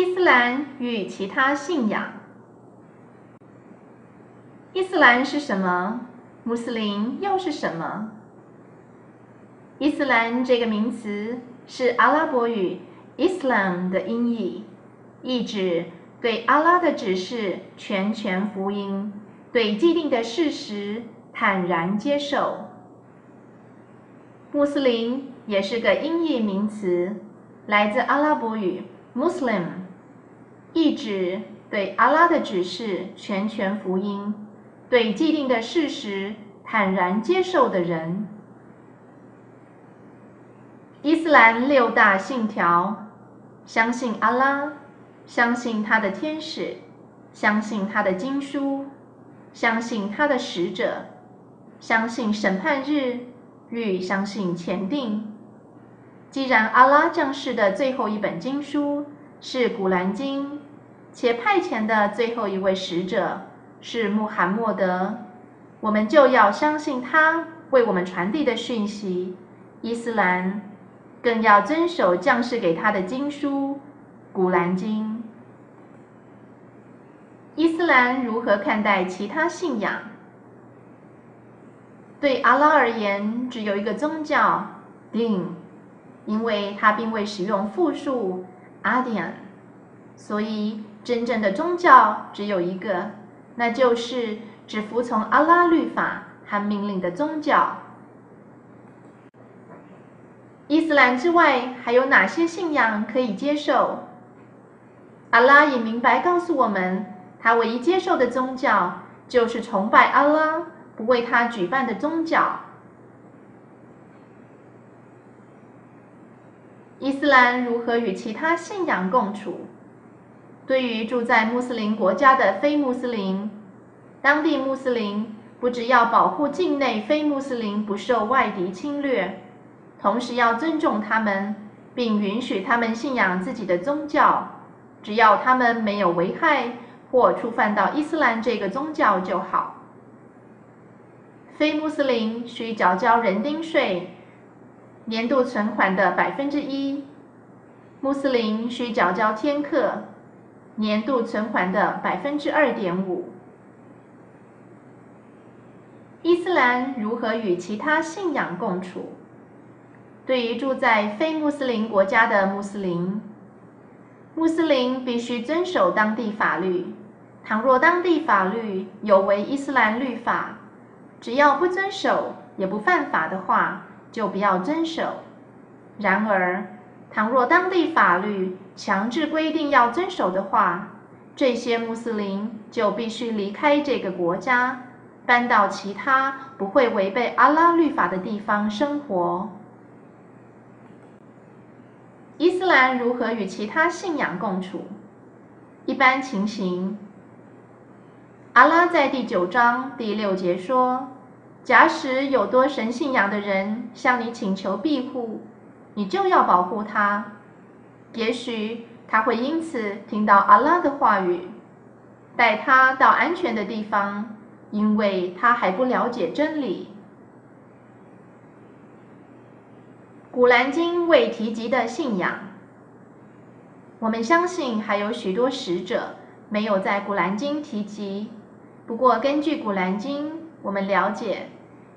伊斯兰与其他信仰。伊斯兰是什么？穆斯林又是什么？伊斯兰这个名词是阿拉伯语 Islam 的音译，意指对阿拉的指示全权服膺，对既定的事实坦然接受。穆斯林也是个音译名词，来自阿拉伯语 Muslim， 意指对阿拉的指示全权服膺，对既定的事实坦然接受的人。伊斯兰六大信条：相信阿拉，相信他的天使，相信他的经书，相信他的使者，相信审判日与相信前定。既然阿拉降世的最后一本经书是古兰经，且派遣的最后一位使者是穆罕默德，我们就要相信他为我们传递的讯息伊斯兰，更要遵守降世给他的经书古兰经。伊斯兰如何看待其他信仰？对阿拉而言，只有一个宗教 Din， 因为他并未使用复数 Adian， 所以真正的宗教只有一个，那就是只服从阿拉律法和命令的宗教。伊斯兰之外还有哪些信仰可以接受？阿拉也明白告诉我们，他唯一接受的宗教就是崇拜阿拉不为他举办的宗教。伊斯兰如何与其他信仰共处？对于住在穆斯林国家的非穆斯林，当地穆斯林不只要保护境内非穆斯林不受外敌侵略，同时要尊重他们，并允许他们信仰自己的宗教，只要他们没有危害或触犯到伊斯兰这个宗教就好。非穆斯林需缴交人丁税，年度存款的 1%； 穆斯林需缴交天课，年度存款的 2.5%。伊斯兰如何与其他信仰共处？对于住在非穆斯林国家的穆斯林，穆斯林必须遵守当地法律，倘若当地法律有违伊斯兰律法，只要不遵守也不犯法的话，就不要遵守。然而，倘若当地法律强制规定要遵守的话，这些穆斯林就必须离开这个国家，搬到其他不会违背阿拉律法的地方生活。伊斯兰如何与其他信仰共处？一般情形，阿拉在第9章第6节说：“假使有多神信仰的人向你请求庇护，你就要保护他，也许他会因此听到阿拉的话语，带他到安全的地方，因为他还不了解真理。”古兰经未提及的信仰，我们相信还有许多使者没有在古兰经提及。不过，根据《古兰经》，我们了解，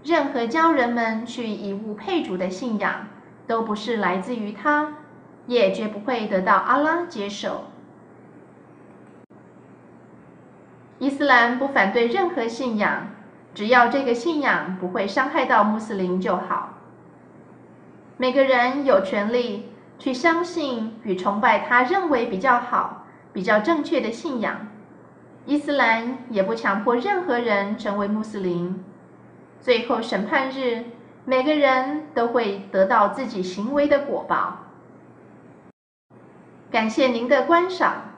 任何教人们去以物配主的信仰，都不是来自于他，也绝不会得到阿拉接受。伊斯兰不反对任何信仰，只要这个信仰不会伤害到穆斯林就好。每个人有权利去相信与崇拜他认为比较好、比较正确的信仰。伊斯兰也不强迫任何人成为穆斯林。最后审判日，每个人都会得到自己行为的果报。感谢您的观赏。